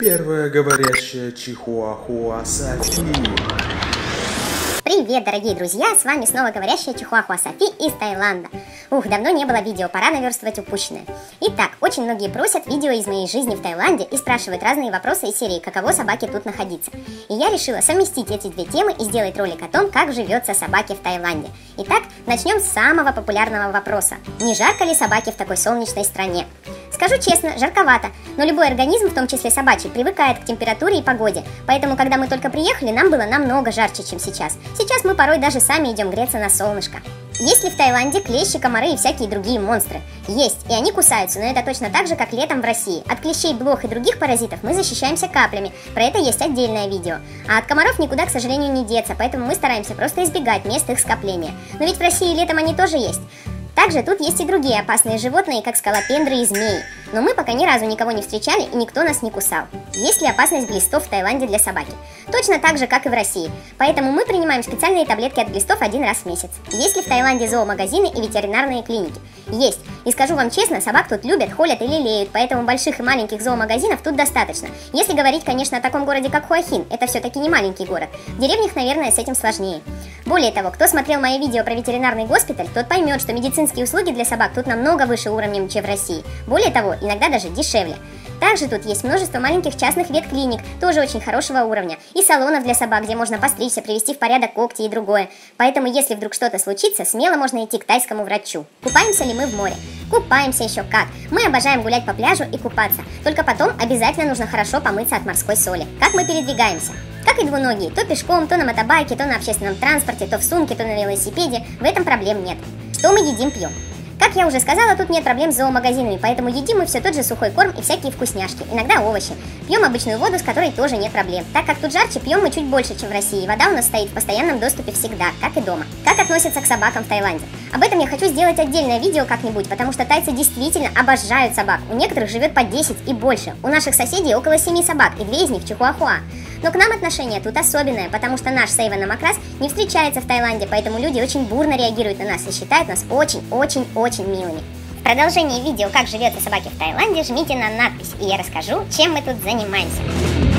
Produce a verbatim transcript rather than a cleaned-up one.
Первая говорящая Чихуахуа Софи. Привет, дорогие друзья! С вами снова говорящая Чихуахуа Софи из Таиланда. Ух, давно не было видео, пора наверстывать упущенное. Итак, очень многие просят видео из моей жизни в Таиланде и спрашивают разные вопросы из серии «Каково собаке тут находиться?». И я решила совместить эти две темы и сделать ролик о том, как живется собаке в Таиланде. Итак, начнем с самого популярного вопроса. Не жарко ли собаке в такой солнечной стране? Скажу честно, жарковато, но любой организм, в том числе собачий, привыкает к температуре и погоде, поэтому, когда мы только приехали, нам было намного жарче, чем сейчас. Сейчас мы порой даже сами идем греться на солнышко. Есть ли в Таиланде клещи, комары и всякие другие монстры? Есть, и они кусаются, но это точно так же, как летом в России. От клещей, блох и других паразитов мы защищаемся каплями, про это есть отдельное видео. А от комаров никуда, к сожалению, не деться, поэтому мы стараемся просто избегать мест их скопления. Но ведь в России летом они тоже есть. Также тут есть и другие опасные животные, как скалопендры и змеи. Но мы пока ни разу никого не встречали и никто нас не кусал. Есть ли опасность глистов в Таиланде для собаки? Точно так же, как и в России. Поэтому мы принимаем специальные таблетки от глистов один раз в месяц. Есть ли в Таиланде зоомагазины и ветеринарные клиники? Есть. И скажу вам честно, собак тут любят, холят и лелеют, поэтому больших и маленьких зоомагазинов тут достаточно. Если говорить, конечно, о таком городе, как Хуахин, это все-таки не маленький город. В деревнях, наверное, с этим сложнее. Более того, кто смотрел мои видео про ветеринарный госпиталь, тот поймет, что медицинские услуги для собак тут намного выше уровнем, чем в России. Более того, иногда даже дешевле. Также тут есть множество маленьких частных ветклиник, тоже очень хорошего уровня, и салонов для собак, где можно постричься, привести в порядок когти и другое. Поэтому, если вдруг что-то случится, смело можно идти к тайскому врачу. Купаемся ли мы в море? Купаемся еще как. Мы обожаем гулять по пляжу и купаться. Только потом обязательно нужно хорошо помыться от морской соли. Как мы передвигаемся? Как и двуногие, то пешком, то на мотобайке, то на общественном транспорте, то в сумке, то на велосипеде. В этом проблем нет. Что мы едим, пьем? Как я уже сказала, тут нет проблем с зоомагазинами, поэтому едим мы все тот же сухой корм и всякие вкусняшки, иногда овощи. Пьем обычную воду, с которой тоже нет проблем. Так как тут жарче, пьем мы чуть больше, чем в России. Вода у нас стоит в постоянном доступе всегда, как и дома. Как относятся к собакам в Таиланде? Об этом я хочу сделать отдельное видео как-нибудь, потому что тайцы действительно обожают собак. У некоторых живет по десять и больше. У наших соседей около семи собак, и две из них Чихуахуа. Но к нам отношение тут особенное, потому что наш сейван-амакрас не встречается в Таиланде, поэтому люди очень бурно реагируют на нас и считают нас очень-очень-очень милыми. В продолжении видео «Как живется собаки в Таиланде» жмите на надпись, и я расскажу, чем мы тут занимаемся.